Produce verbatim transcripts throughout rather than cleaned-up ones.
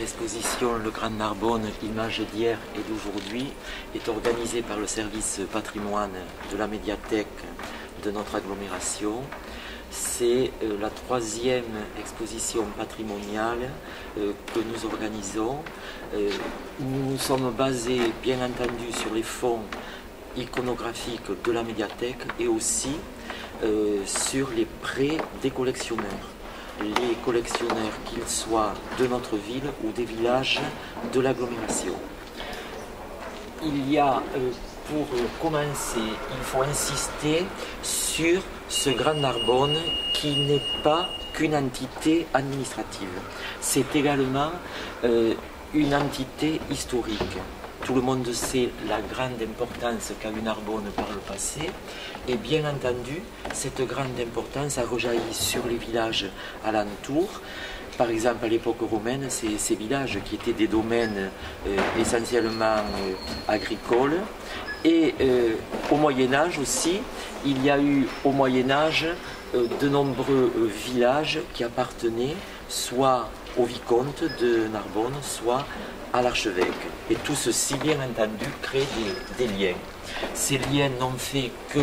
L'exposition Le Grand Narbonne, images d'hier et d'aujourd'hui, est organisée par le service patrimoine de la médiathèque de notre agglomération. C'est la troisième exposition patrimoniale que nous organisons. Nous sommes basés, bien entendu, sur les fonds iconographiques de la médiathèque et aussi sur les prêts des collectionneurs. Les collectionneurs, qu'ils soient de notre ville ou des villages de l'agglomération. Il y a, pour commencer, il faut insister sur ce Grand Narbonne qui n'est pas qu'une entité administrative. C'est également euh, une entité historique. Tout le monde sait la grande importance qu'a eu Narbonne par le passé. Et bien entendu, cette grande importance a rejailli sur les villages alentour. Par exemple, à l'époque romaine, ces, ces villages qui étaient des domaines euh, essentiellement euh, agricoles. Et euh, au Moyen-Âge aussi, il y a eu au Moyen-Âge euh, de nombreux euh, villages qui appartenaient soit au vicomte de Narbonne, soit à l'archevêque. Et tout ceci, bien entendu, crée des, des liens. Ces liens n'ont fait que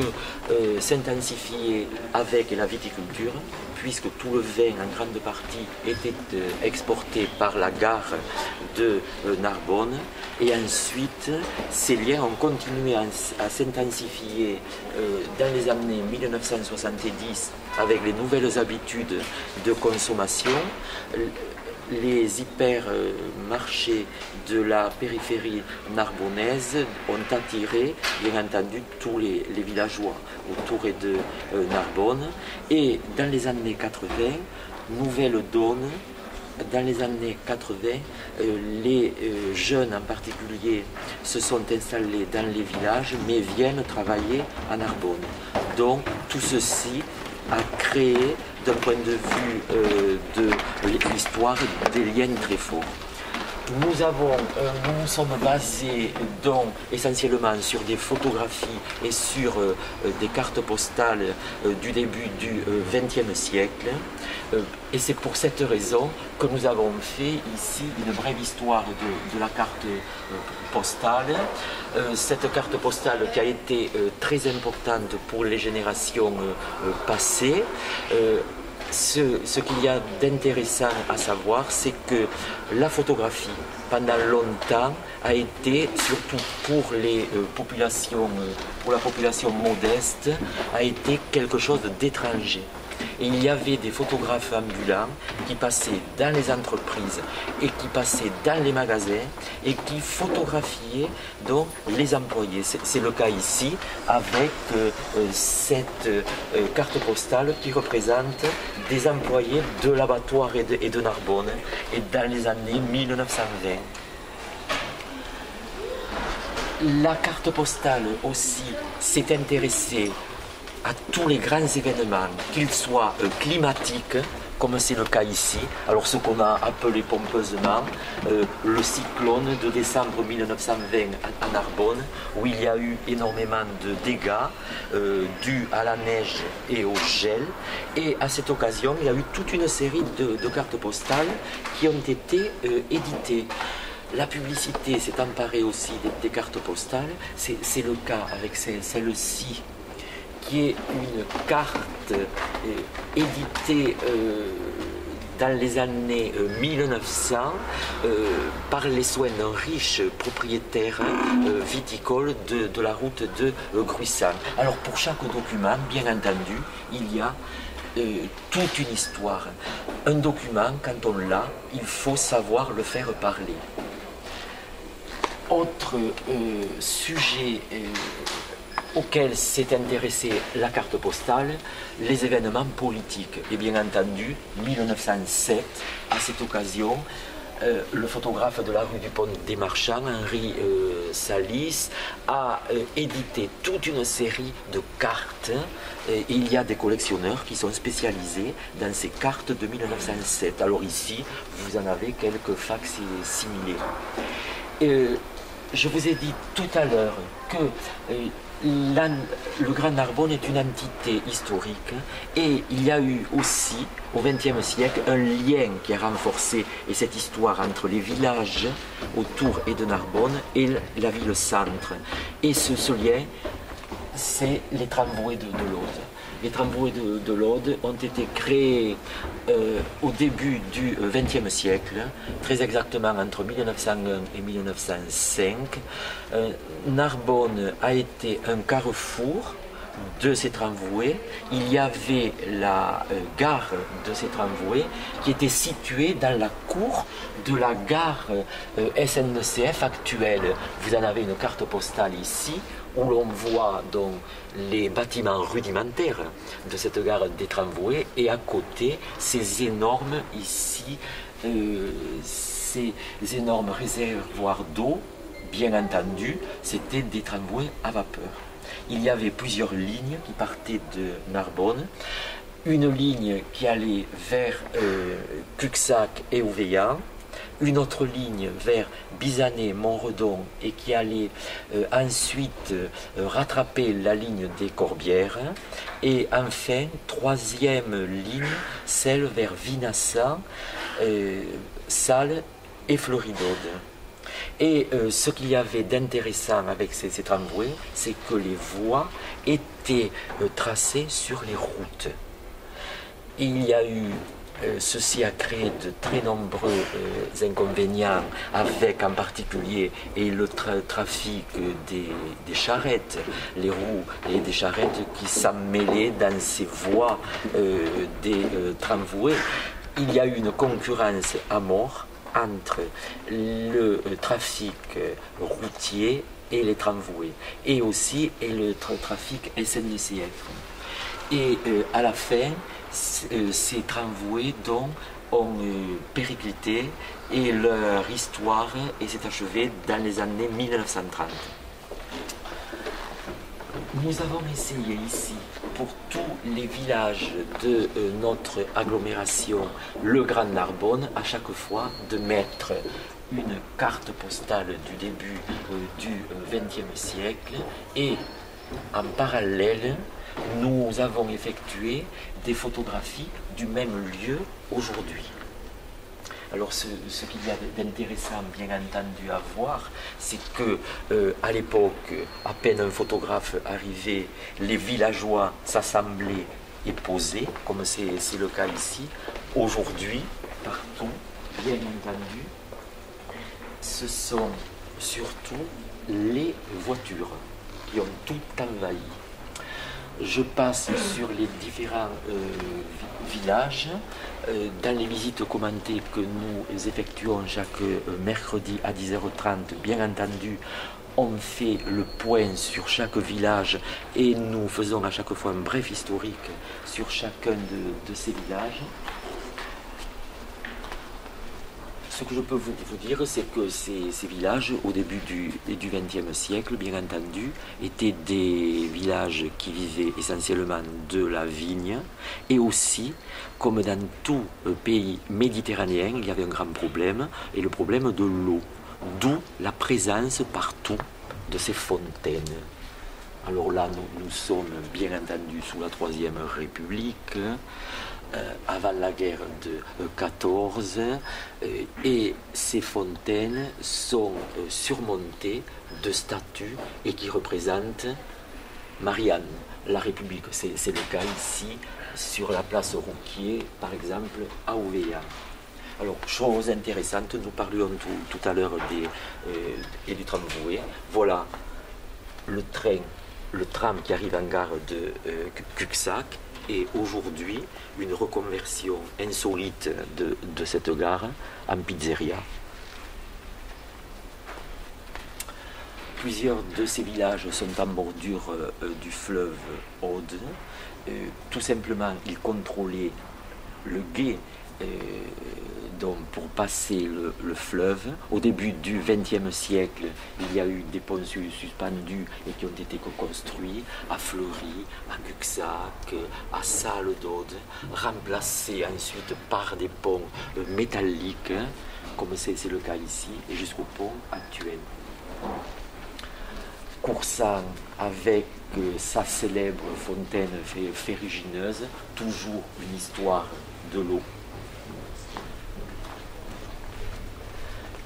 euh, s'intensifier avec la viticulture, puisque tout le vin, en grande partie, était euh, exporté par la gare de euh, Narbonne. Et ensuite, ces liens ont continué à, à s'intensifier euh, dans les années mille neuf cent soixante-dix avec les nouvelles habitudes de consommation. Les hypermarchés de la périphérie narbonnaise ont attiré, bien entendu, tous les, les villageois autour de euh, Narbonne. Et dans les années quatre-vingts, nouvelle donne, dans les années quatre-vingts, euh, les euh, jeunes en particulier se sont installés dans les villages, mais viennent travailler à Narbonne. Donc tout ceci a créé, d'un point de vue euh, de l'histoire, des liens très forts. Nous, avons, euh, nous sommes basés donc, essentiellement sur des photographies et sur euh, des cartes postales euh, du début du vingtième euh, siècle. Euh, et c'est pour cette raison que nous avons fait ici une brève histoire de, de la carte euh, postale. Euh, cette carte postale qui a été euh, très importante pour les générations euh, passées. Euh, Ce, ce qu'il y a d'intéressant à savoir, c'est que la photographie, pendant longtemps, a été, surtout pour, les, euh, populations, euh, pour la population modeste, a été quelque chose d'étranger. Et il y avait des photographes ambulants qui passaient dans les entreprises et qui passaient dans les magasins et qui photographiaient donc les employés. C'est le cas ici avec euh, cette euh, carte postale qui représente des employés de l'abattoir et de, et de Narbonne et dans les années mille neuf cent vingt. La carte postale aussi s'est intéressée à tous les grands événements, qu'ils soient euh, climatiques, comme c'est le cas ici, alors ce qu'on a appelé pompeusement euh, le cyclone de décembre mille neuf cent vingt à, à Narbonne, où il y a eu énormément de dégâts euh, dus à la neige et au gel. Et à cette occasion, il y a eu toute une série de, de cartes postales qui ont été euh, éditées. La publicité s'est emparée aussi des, des cartes postales, c'est le cas avec celle-ci, qui est une carte euh, éditée euh, dans les années mille neuf cents euh, par les soins d'un riche propriétaire euh, viticole de, de la route de euh, Cursal. Alors pour chaque document, bien entendu, il y a euh, toute une histoire. Un document, quand on l'a, il faut savoir le faire parler. Autre euh, sujet euh, auquel s'est intéressée la carte postale, les événements politiques. Et bien entendu, mille neuf cent sept, à cette occasion, euh, le photographe de la rue du Pont des Marchands, Henri euh, Salis, a euh, édité toute une série de cartes. Et il y a des collectionneurs qui sont spécialisés dans ces cartes de mille neuf cent sept. Alors ici, vous en avez quelques facsimilés. Euh, je vous ai dit tout à l'heure que Euh, la, le Grand Narbonne est une entité historique et il y a eu aussi, au vingtième siècle, un lien qui a renforcé et cette histoire entre les villages autour et de Narbonne et la ville-centre. Et ce, ce lien, c'est les tramways de, de l'Aude. Les tramways de, de l'Aude ont été créés euh, au début du vingtième siècle, très exactement entre mille neuf cent un et mille neuf cent cinq. Euh, Narbonne a été un carrefour de ces tramways. Il y avait la euh, gare de ces tramways qui était située dans la cour de la gare euh, S N C F actuelle. Vous en avez une carte postale ici, où l'on voit donc les bâtiments rudimentaires de cette gare des tramways et à côté ces énormes ici, euh, ces énormes réservoirs d'eau, bien entendu, c'était des tramways à vapeur. Il y avait plusieurs lignes qui partaient de Narbonne, une ligne qui allait vers euh, Cuxac et Ouveillan, une autre ligne vers Bizané, Montredon et qui allait euh, ensuite euh, rattraper la ligne des Corbières et enfin troisième ligne, celle vers Vinassa, euh, Salle et Floridode. Et euh, ce qu'il y avait d'intéressant avec ces, ces tramways, c'est que les voies étaient euh, tracées sur les routes. Et il y a eu Euh, ceci a créé de très nombreux euh, inconvénients avec en particulier et le tra trafic des, des charrettes, les roues et des charrettes qui s'emmêlaient dans ces voies euh, des euh, tramways. Il y a eu une concurrence à mort entre le euh, trafic routier et les tramways et aussi et le tra trafic S N C F. Et euh, à la fin, Euh, ces tramways dont ont euh, périclité et leur histoire s'est achevée dans les années mille neuf cent trente. Nous avons essayé ici, pour tous les villages de euh, notre agglomération, le Grand Narbonne, à chaque fois de mettre une carte postale du début euh, du vingtième siècle et en parallèle, nous avons effectué des photographies du même lieu aujourd'hui. Alors ce, ce qu'il y a d'intéressant bien entendu à voir, c'est que euh, à l'époque, à peine un photographe arrivait, les villageois s'assemblaient et posaient, comme c'est le cas ici. Aujourd'hui, partout, bien entendu, ce sont surtout les voitures qui ont tout envahi. Je passe sur les différents euh, villages, euh, dans les visites commentées que nous effectuons chaque euh, mercredi à dix heures trente, bien entendu, on fait le point sur chaque village et nous faisons à chaque fois un bref historique sur chacun de, de ces villages. Ce que je peux vous, vous dire, c'est que ces, ces villages, au début du vingtième siècle, bien entendu, étaient des villages qui vivaient essentiellement de la vigne. Et aussi, comme dans tout pays méditerranéen, il y avait un grand problème, et le problème de l'eau. D'où la présence partout de ces fontaines. Alors là, nous, nous sommes bien entendu sous la Troisième République. Euh, avant la guerre de quatorze euh, et ces fontaines sont euh, surmontées de statues et qui représentent Marianne, la République. C'est le cas ici sur la place Rouquier, par exemple à Ouveillan. Alors, chose intéressante, nous parlions tout, tout à l'heure euh, et du tramway. Voilà le train, le tram qui arrive en gare de euh, Cuxac. Et aujourd'hui, une reconversion insolite de, de cette gare en pizzeria. Plusieurs de ces villages sont en bordure euh, du fleuve Aude. Euh, tout simplement, ils contrôlaient le gué euh, donc pour passer le, le fleuve. Au début du vingtième siècle, il y a eu des ponts suspendus et qui ont été construits à Fleury, à Cuxac, à Salle d'Aude, remplacés ensuite par des ponts métalliques, comme c'est le cas ici, et jusqu'au pont actuel. Coursan avec euh, sa célèbre fontaine ferrugineuse, toujours une histoire de l'eau.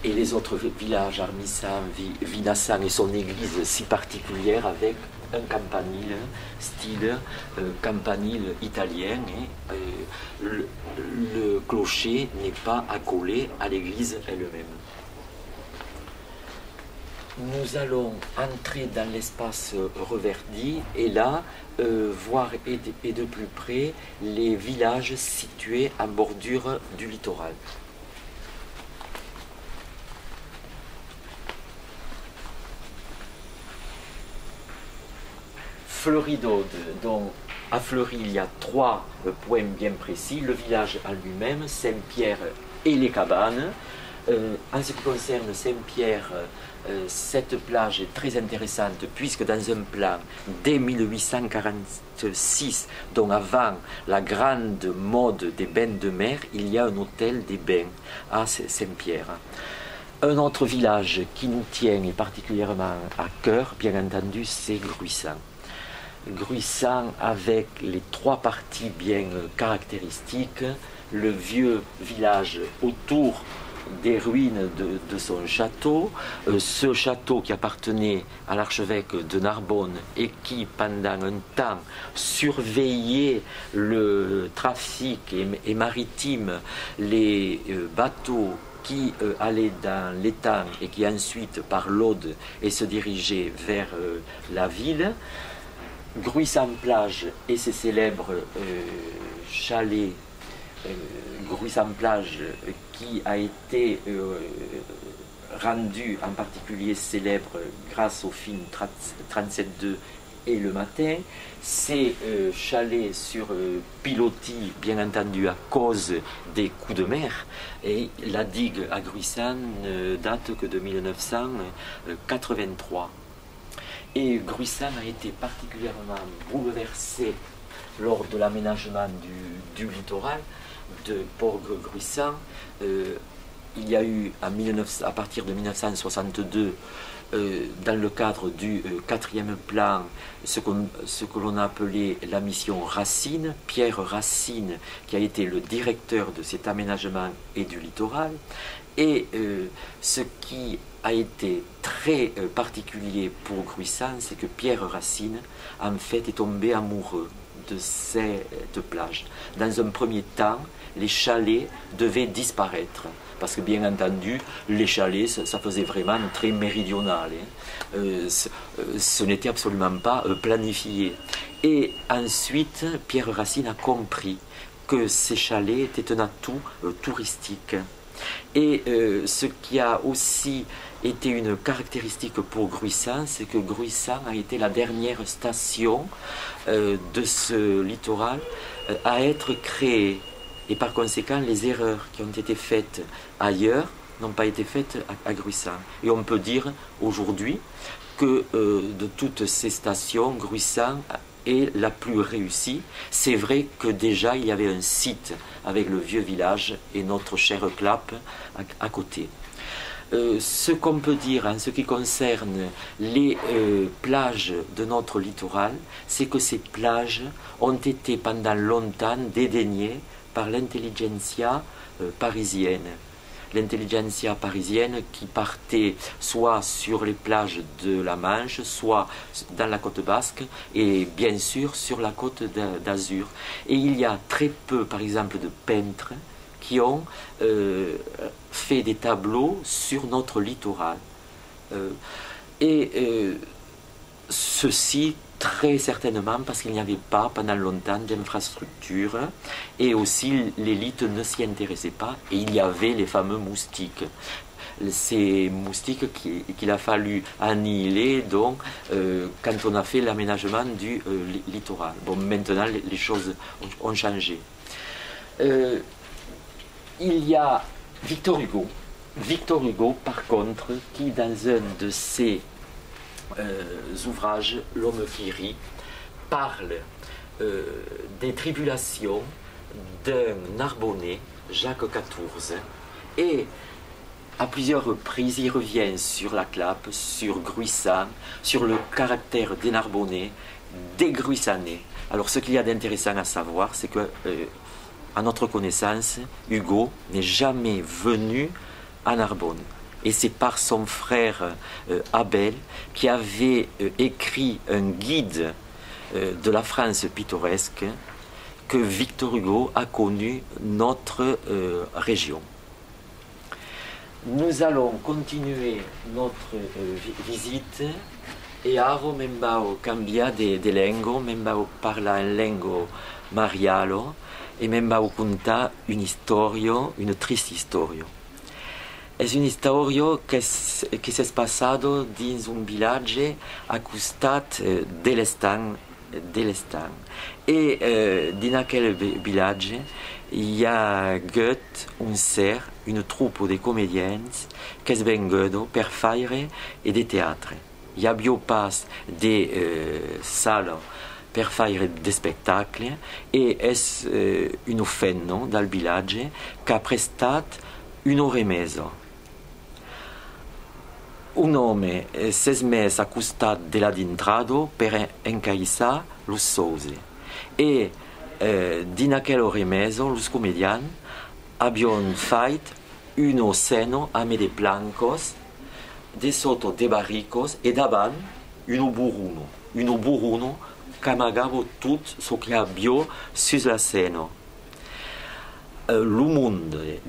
Et les autres villages, Armissan, Vinassan et son église si particulière avec un campanile, style euh, campanile italien. Et, euh, le, le clocher n'est pas accolé à l'église elle-même. Nous allons entrer dans l'espace reverdi et là euh, voir et de, et de plus près les villages situés en bordure du littoral. Fleury d'Aude, donc à Fleury il y a trois points bien précis, le village en lui-même, Saint-Pierre et les cabanes. Euh, en ce qui concerne Saint-Pierre, euh, cette plage est très intéressante puisque dans un plan dès mille huit cent quarante-six, donc avant la grande mode des bains de mer, il y a un hôtel des bains à Saint-Pierre. Un autre village qui nous tient et particulièrement à cœur, bien entendu, c'est Gruissan. Gruissan avec les trois parties bien caractéristiques, le vieux village autour des ruines de, de son château, euh, ce château qui appartenait à l'archevêque de Narbonne et qui pendant un temps surveillait le trafic et, et maritime, les euh, bateaux qui euh, allaient dans l'étang et qui ensuite par l'Aude et se dirigeaient vers euh, la ville. Gruissan-Plage et ses célèbres euh, chalets euh, Gruissan-Plage euh, qui a été euh, rendu en particulier célèbre grâce au film trente-sept deux et Le Matin. Ces euh, chalets sur euh, pilotis, bien entendu, à cause des coups de mer. Et la digue à Gruissan ne date que de mille neuf cent quatre-vingt-trois. Et Gruissan a été particulièrement bouleversé lors de l'aménagement du, du littoral de Port-Gruissan. Euh, il y a eu, à, mille neuf cents, à partir de mille neuf cent soixante-deux, euh, dans le cadre du euh, quatrième plan, ce que, ce que l'on a appelé la mission Racine, Pierre Racine, qui a été le directeur de cet aménagement et du littoral. Et euh, ce qui a été très euh, particulier pour Gruissan, c'est que Pierre Racine, en fait, est tombé amoureux de cette plage. Dans un premier temps, les chalets devaient disparaître, parce que bien entendu, les chalets, ça, ça faisait vraiment très méridional. Hein. Euh, ce euh, ce n'était absolument pas euh, planifié. Et ensuite, Pierre Racine a compris que ces chalets étaient un atout euh, touristique. Et euh, ce qui a aussi été une caractéristique pour Gruissan, c'est que Gruissan a été la dernière station euh, de ce littoral euh, à être créée. Et par conséquent, les erreurs qui ont été faites ailleurs n'ont pas été faites à, à Gruissan. Et on peut dire aujourd'hui que euh, de toutes ces stations, Gruissan est la plus réussie. C'est vrai que déjà il y avait un site avec le vieux village et notre chère Clape à, à côté. Euh, ce qu'on peut dire en ce qui concerne les euh, plages de notre littoral, c'est que ces plages ont été pendant longtemps dédaignées par l'intelligentsia euh, parisienne. L'intelligentsia parisienne qui partait soit sur les plages de la Manche, soit dans la côte basque et bien sûr sur la côte d'Azur. Et il y a très peu, par exemple, de peintres qui ont euh, fait des tableaux sur notre littoral. Euh, et euh, ceci très certainement parce qu'il n'y avait pas pendant longtemps d'infrastructures et aussi l'élite ne s'y intéressait pas et il y avait les fameux moustiques. Ces moustiques qu'il a fallu annihiler donc, euh, quand on a fait l'aménagement du euh, littoral. Bon, maintenant les choses ont changé. Euh, il y a Victor Hugo. Victor Hugo par contre qui dans un de ses Euh, ouvrages, L'homme qui rit, parle euh, des tribulations d'un Narbonnais, Jacques quatorze, et À plusieurs reprises, il revient sur la Clape, sur Gruissan, sur le caractère des Narbonnais, des Gruissanais. Alors ce qu'il y a d'intéressant à savoir, c'est que, euh, à notre connaissance, Hugo n'est jamais venu à Narbonne. Et c'est par son frère euh, Abel qui avait euh, écrit un guide euh, de la France pittoresque que Victor Hugo a connu notre euh, région. Nous allons continuer notre euh, visite e aro membao cambiade de lengo, membao parla un lengo marialo e membao conta un historio, une triste historio. Es un historio che s'è passato dins un villaggio a costat dell'estan dell'estan e eh, in aquel villaggio y a Goethe, un cerf, une troupe de comédiennes che svengono per fare e de teatre. Il y a biopass des euh, salles per faire des spectacles et est euh, une offenno dal village qu'a prestat une remesa. Un homme s'è smes a costat de la dintrado per encaissar lussose e euh, din aquel remeso los comedian abbion fait uno seno a me de plancos de sotto de barricos e davan uno buruno, uno buruno camagavo tut so che abbio sus la seno. Uh, L'umunde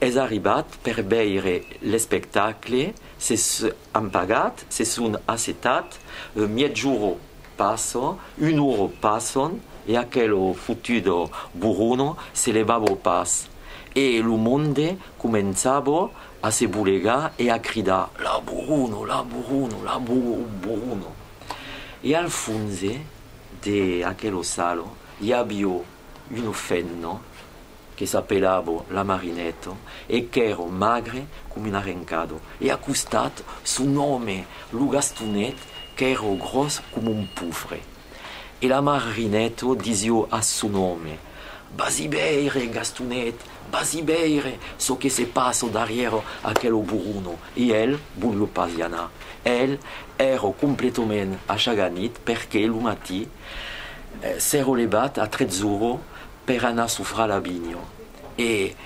es arribat per beire le spectacle, ses han pagat, se sun acetat, uh, miegiuro passo, un uro passon, e aquello futudo buruno se levavo pas. E l'umunde comenzavo a se bulega e a crida la buruno, la buruno, la buruno. E al funze de aquello salo gli abbio un fenno che s'appellavo la marinetto e che ero magre come un arrencado e a costat su nome Lugastunet che ero grosso come un pufre. E la marinetto disio a su nome Basibeire Gastunet, Basibeire, so che se passo derrière aquello buruno. E elle, bullo pasiana, elle ero completamente asciaganit perché l'umati eh, s'ero levat a trezzuro per anar soffrare la vigno. E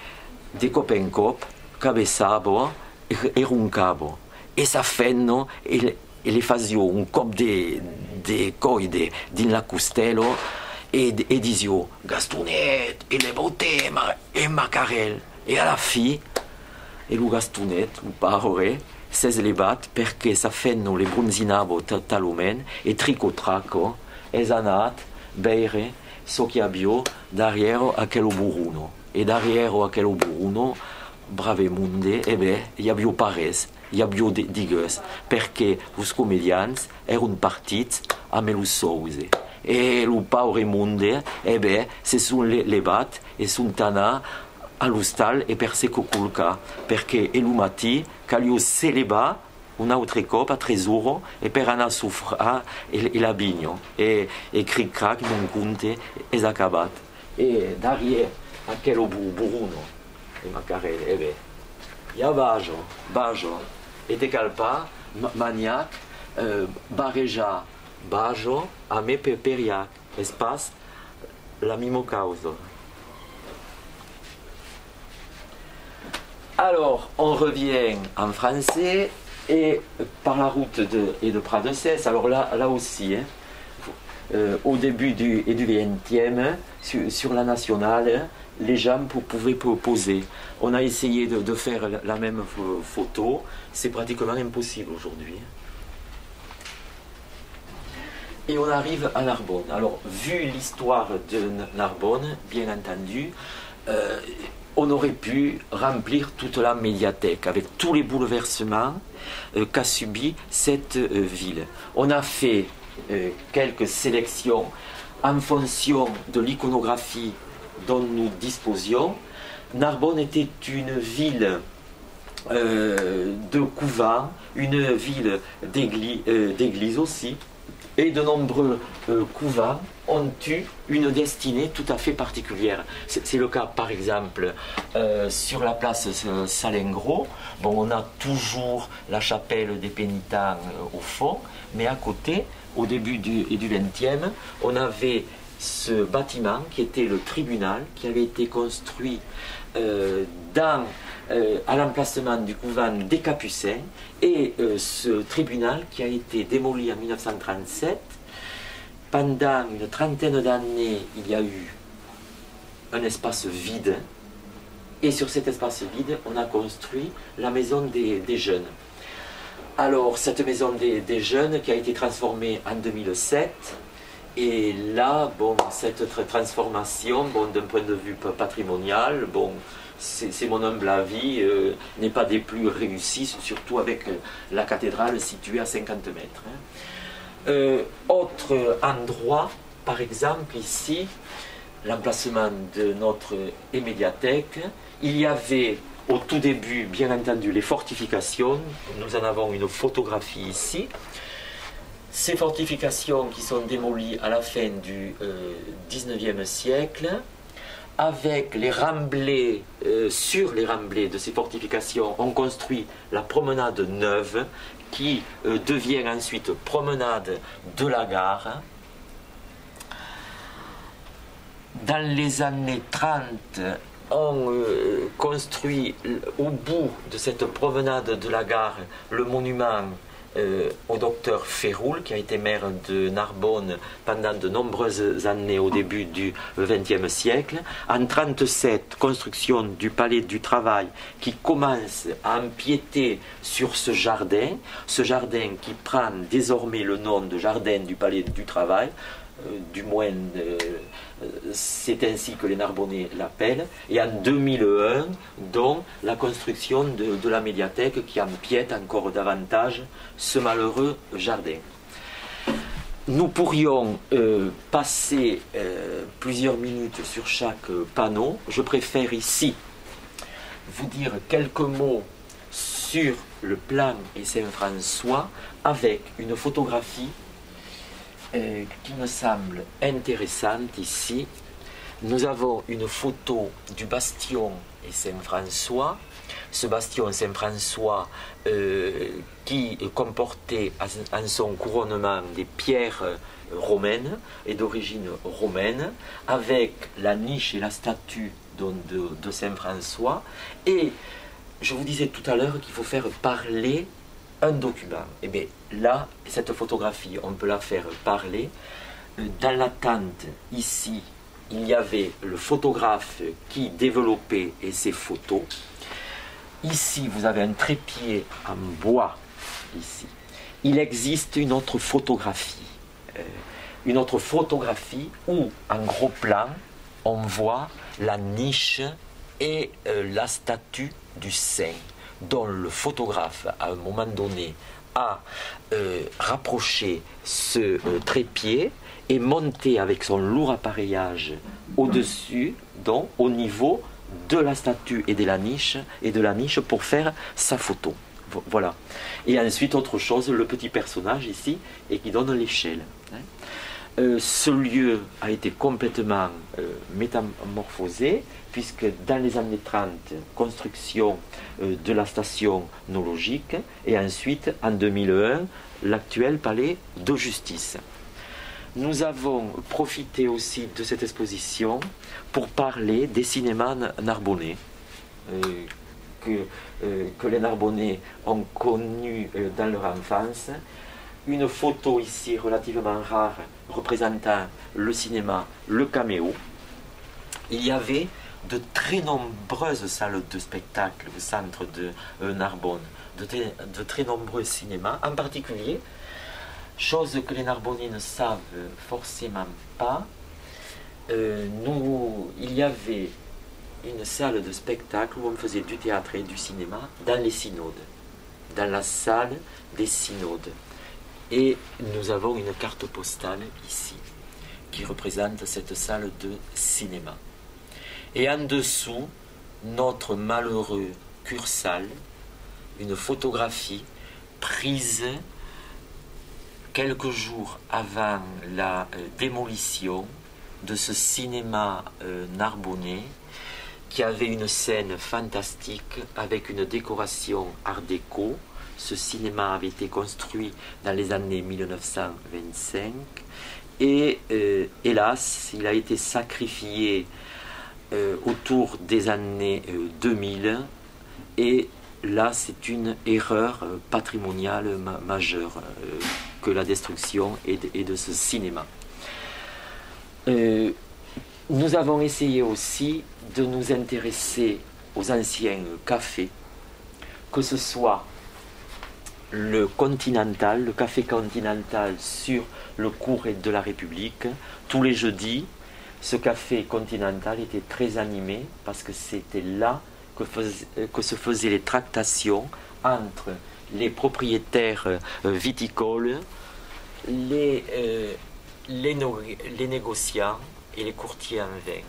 de cop in cop cabessavo e roncavo. E s'affenno e, e le fazio un cop de, de coide din la costello. Et, et disio, Gastunet, il est beauté, ma, et macarel. Et à la fille, et le Gastunet, ou paroré, s'est levat, perché sa fenno le bronzinavo talomen, et tricotraco, et zanat, beire, so che abbio, derrière aquello buruno. Et derrière aquello buruno, brave monde, eh ben, y abbio pares, y abbio digues, perché los comedians erano partits a me los souse. Et le pauvre monde, eh bien, c'est son levat et son tana à l'hostal et per se coculca. Parce que l'umati, quand il se leva, on a autre cop à trésor et per ana souffra et la bigne. Et cric-crac, non compte, et acabat. Et derrière, à quel buruno, et macarel, eh bien, il y a bajo, bajo, et te calpa, maniac, euh, bareja. Bajo a me peperiac, espace la mimo causa. Alors, on revient en français et par la route de, et de Pradecès. Alors là, là aussi, hein, euh, au début du et du vingtième, sur, sur la nationale, les gens pouvaient poser. On a essayé de, de faire la même photo, c'est pratiquement impossible aujourd'hui. Et on arrive à Narbonne. Alors, vu l'histoire de Narbonne, bien entendu, euh, on aurait pu remplir toute la médiathèque avec tous les bouleversements euh, qu'a subi cette euh, ville. On a fait euh, quelques sélections en fonction de l'iconographie dont nous disposions. Narbonne était une ville euh, de couvents, une ville d'église euh, aussi. et de nombreux euh, couvents ont eu une destinée tout à fait particulière. C'est le cas, par exemple, euh, sur la place euh, Salengro. Bon, on a toujours la chapelle des pénitents euh, au fond, mais à côté, au début du, et du vingtième, on avait ce bâtiment qui était le tribunal, qui avait été construit euh, dans, euh, à l'emplacement du couvent des Capucins, et euh, ce tribunal qui a été démoli en mille neuf cent trente-sept. Pendant une trentaine d'années, il y a eu un espace vide, et sur cet espace vide, on a construit la maison des, des jeunes. Alors, cette maison des, des jeunes qui a été transformée en deux mille sept, et là, bon, cette transformation, bon, d'un point de vue patrimonial, bon, c'est mon humble avis, euh, n'est pas des plus réussies, surtout avec la cathédrale située à cinquante mètres. Hein. Euh, autre endroit, par exemple ici, l'emplacement de notre médiathèque. Il y avait au tout début, bien entendu, les fortifications. Nous en avons une photographie ici. Ces fortifications qui sont démolies à la fin du euh, dix-neuvième siècle, avec les remblais, euh, sur les remblais de ces fortifications, on construit la promenade neuve, qui euh, devient ensuite promenade de la gare. Dans les années trente, on euh, construit au bout de cette promenade de la gare le monument euh, au docteur Féroul, qui a été maire de Narbonne pendant de nombreuses années au début du vingtième siècle. En mille neuf cent trente-sept, construction du Palais du Travail qui commence à empiéter sur ce jardin, ce jardin qui prend désormais le nom de jardin du Palais du Travail, euh, du moins euh, c'est ainsi que les Narbonnais l'appellent, et en deux mille un, donc, la construction de, de la médiathèque qui empiète encore davantage ce malheureux jardin. Nous pourrions euh, passer euh, plusieurs minutes sur chaque panneau. Je préfère ici vous dire quelques mots sur le plan et Saint-François avec une photographie Euh, qui me semble intéressante ici. Nous avons une photo du bastion et Saint-François. Ce bastion Saint-François euh, qui comportait en son couronnement des pierres romaines et d'origine romaine, avec la niche et la statue de, de, de Saint-François. Et je vous disais tout à l'heure qu'il faut faire parler un document. Et bien là, cette photographie, on peut la faire parler. Dans la tente, ici, il y avait le photographe qui développait ses photos. Ici, vous avez un trépied en bois. Ici, il existe une autre photographie. Euh, une autre photographie où, en gros plan, on voit la niche et euh, la statue du saint, dont le photographe, à un moment donné, a euh, rapproché ce euh, trépied et monté avec son lourd appareillage au-dessus, donc au niveau de la statue et de la niche, et de la niche pour faire sa photo. Voilà. Et ensuite, autre chose, le petit personnage ici, et qui donne l'échelle. Euh, ce lieu a été complètement euh, métamorphosé, puisque dans les années trente, construction euh, de la station nologique, et ensuite, en deux mille un, l'actuel palais de justice. Nous avons profité aussi de cette exposition pour parler des cinémas narbonnais, euh, que, euh, que les Narbonnais ont connus euh, dans leur enfance. Une photo ici relativement rare représentant le cinéma, le caméo. Il y avait de très nombreuses salles de spectacle au centre de euh, Narbonne, de très, de très nombreux cinémas, en particulier, chose que les Narbonnais ne savent forcément pas, euh, nous, il y avait une salle de spectacle où on faisait du théâtre et du cinéma dans les synodes, dans la salle des synodes. Et nous avons une carte postale ici, qui représente cette salle de cinéma. Et en dessous, notre malheureux Cursal, une photographie prise quelques jours avant la euh, démolition de ce cinéma euh, narbonnais, qui avait une scène fantastique avec une décoration art déco. Ce cinéma avait été construit dans les années mille neuf cent vingt-cinq et euh, hélas, il a été sacrifié euh, autour des années euh, deux mille, et là c'est une erreur euh, patrimoniale ma majeure euh, que la destruction est de, est de ce cinéma. Euh, nous avons essayé aussi de nous intéresser aux anciens cafés, que ce soit le Continental, le café Continental sur le cours de la République. Tous les jeudis, ce café Continental était très animé parce que c'était là que, fais, que se faisaient les tractations entre les propriétaires viticoles, les, euh, les, no, les négociants et les courtiers en vin.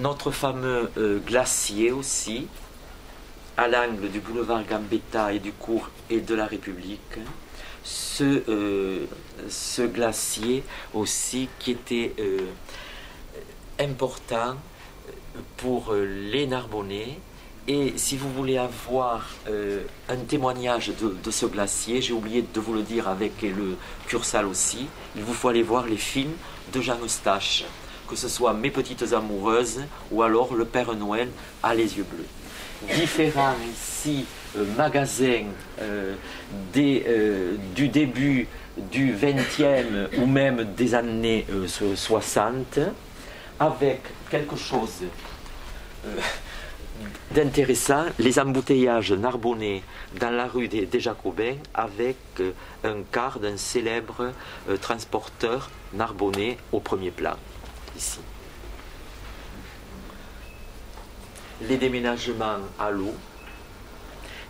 Notre fameux euh, glacier aussi, à l'angle du boulevard Gambetta et du cours et de la République, ce, euh, ce glacier aussi qui était euh, important pour les Narbonnais. Et si vous voulez avoir euh, un témoignage de, de ce glacier, j'ai oublié de vous le dire avec le Cursal aussi, il vous faut aller voir les films de Jean Eustache, que ce soit Mes petites amoureuses ou alors Le Père Noël a les yeux bleus. Différents ici euh, magasins euh, des, euh, du début du vingtième ou même des années euh, soixante, avec quelque chose euh, d'intéressant, les embouteillages narbonnais dans la rue des, des Jacobins, avec euh, un quart d'un célèbre euh, transporteur narbonnais au premier plan, ici. Les déménagements à l'eau,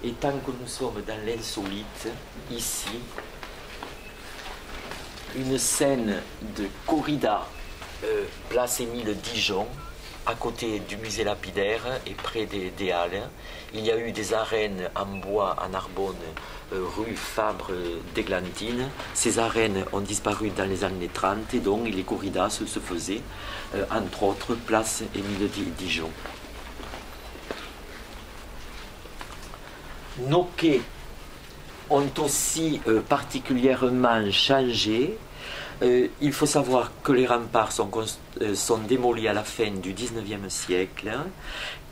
et tant que nous sommes dans l'insolite, ici, une scène de corrida, euh, place Émile Dijon, à côté du musée lapidaire et près des, des Halles. Il y a eu des arènes en bois à Narbonne, euh, rue Fabre d'Églantine. Ces arènes ont disparu dans les années trente, et donc les corridas se, se faisaient, euh, entre autres, place Émile Dijon. Nos quais ont aussi euh, particulièrement changé. Euh, il faut savoir que les remparts sont, euh, sont démolis à la fin du dix-neuvième siècle, hein,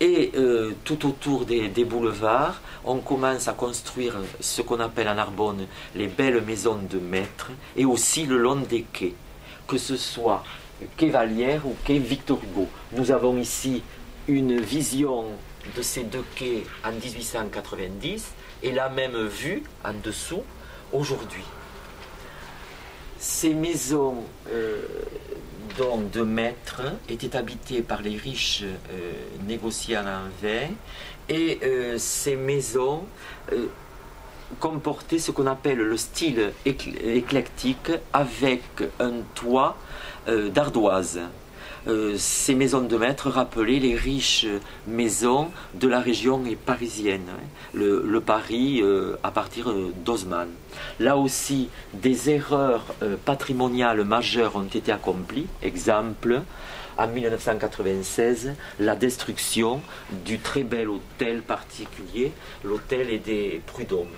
et euh, tout autour des, des boulevards, on commence à construire ce qu'on appelle à Narbonne les belles maisons de maître, et aussi le long des quais, que ce soit quai Vallière ou quai Victor Hugo. Nous avons ici une vision de ces deux quais en mille huit cent quatre-vingt-dix et la même vue en dessous aujourd'hui. Ces maisons euh, donc de maître étaient habitées par les riches euh, négociants en vin, et euh, ces maisons euh, comportaient ce qu'on appelle le style éclectique, avec un toit euh, d'ardoise. Euh, ces maisons de maître rappelaient les riches maisons de la région parisienne, hein, le, le Paris euh, à partir d'Haussmann. Là aussi, des erreurs euh, patrimoniales majeures ont été accomplies. Exemple, en mille neuf cent quatre-vingt-seize, la destruction du très bel hôtel particulier, l'hôtel des Prud'hommes.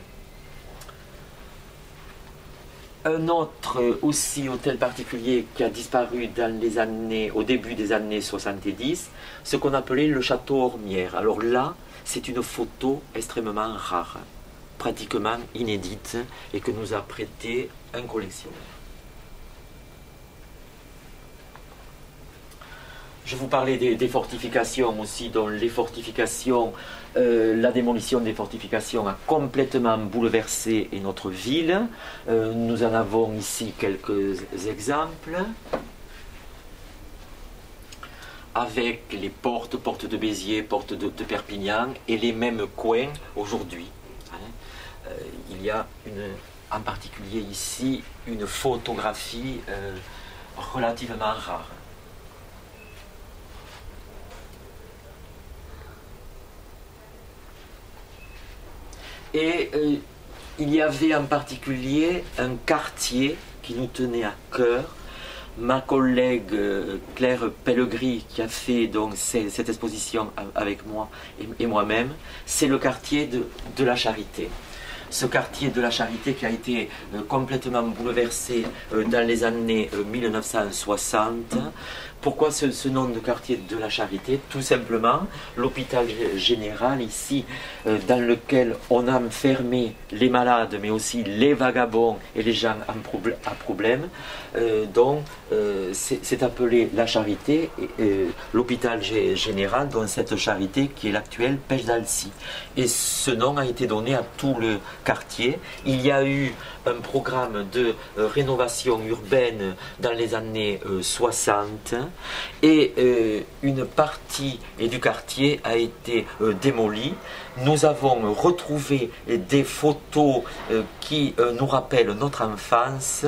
Un autre aussi hôtel particulier qui a disparu dans les années, au début des années soixante-dix, ce qu'on appelait le château Ormières. Alors là, c'est une photo extrêmement rare, pratiquement inédite, et que nous a prêté un collectionneur. Je vous parlais des, des fortifications aussi, dont les fortifications, euh, la démolition des fortifications a complètement bouleversé notre ville. Euh, nous en avons ici quelques exemples, avec les portes, portes de Béziers, portes de, de Perpignan, et les mêmes coins aujourd'hui. Hein. Euh, il y a une, en particulier ici une photographie euh, relativement rare. Et euh, Il y avait en particulier un quartier qui nous tenait à cœur. Ma collègue Claire Pellegris, qui a fait donc cette exposition avec moi et moi-même, c'est le quartier de, de la Charité. Ce quartier de la Charité qui a été euh, complètement bouleversé euh, dans les années euh, mille neuf cent soixante. Pourquoi ce, ce nom de quartier de la Charité? Tout simplement, l'hôpital général ici, euh, dans lequel on a enfermé les malades, mais aussi les vagabonds et les gens en probl- à problème, euh, dont euh, c'est appelé la Charité, euh, l'hôpital général, dont cette Charité qui est l'actuelle Pêche d'Alcy. Et ce nom a été donné à tout le quartier. Il y a eu un programme de euh, rénovation urbaine dans les années euh, soixante et euh, une partie du quartier a été euh, démolie. Nous avons retrouvé des photos euh, qui euh, nous rappellent notre enfance,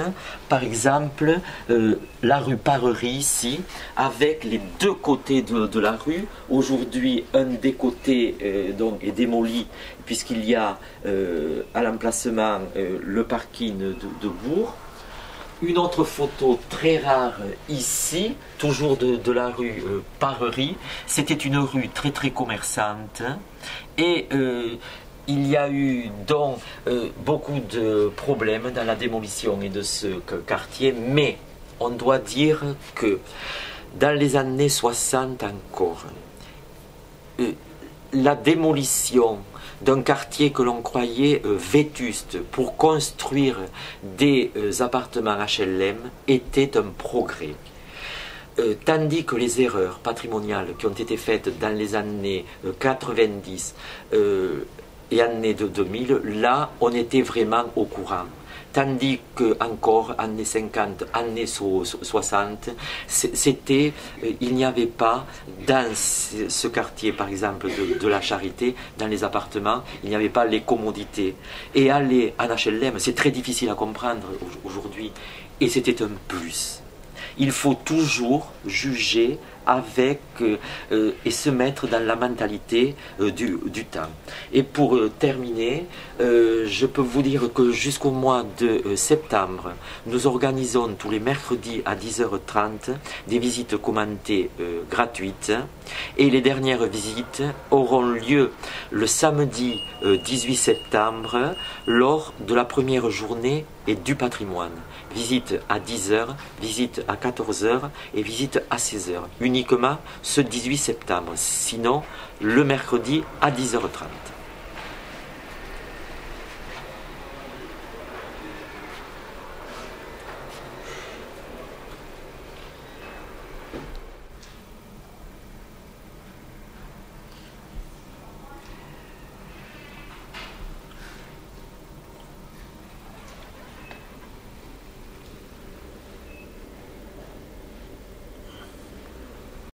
par exemple euh, la rue Parerie ici, avec les deux côtés de, de la rue. Aujourd'hui, un des côtés euh, donc, est démoli puisqu'il y a euh, à l'emplacement euh, le parking de, de Bourg. Une autre photo très rare ici, toujours de, de la rue euh, Parerie. C'était une rue très très commerçante et euh, il y a eu donc euh, beaucoup de problèmes dans la démolition et de ce quartier, mais on doit dire que dans les années soixante encore, euh, la démolition d'un quartier que l'on croyait euh, vétuste pour construire des euh, appartements H L M était un progrès. Euh, tandis que les erreurs patrimoniales qui ont été faites dans les années euh, quatre-vingt-dix euh, et années de deux mille, là on était vraiment au courant. Tandis que encore années cinquante, années soixante, c'était, euh, il n'y avait pas dans ce quartier, par exemple, de, de la Charité, dans les appartements, il n'y avait pas les commodités. Et aller en H L M, c'est très difficile à comprendre aujourd'hui, et c'était un plus. Il faut toujours juger avec euh, et se mettre dans la mentalité euh, du, du temps. Et pour euh, terminer, euh, je peux vous dire que jusqu'au mois de euh, septembre, nous organisons tous les mercredis à dix heures trente des visites commentées euh, gratuites, et les dernières visites auront lieu le samedi euh, dix-huit septembre lors de la première journée et du patrimoine. Visite à dix heures, visite à quatorze heures et visite à seize heures. Uniquement ce dix-huit septembre, sinon le mercredi à dix heures trente.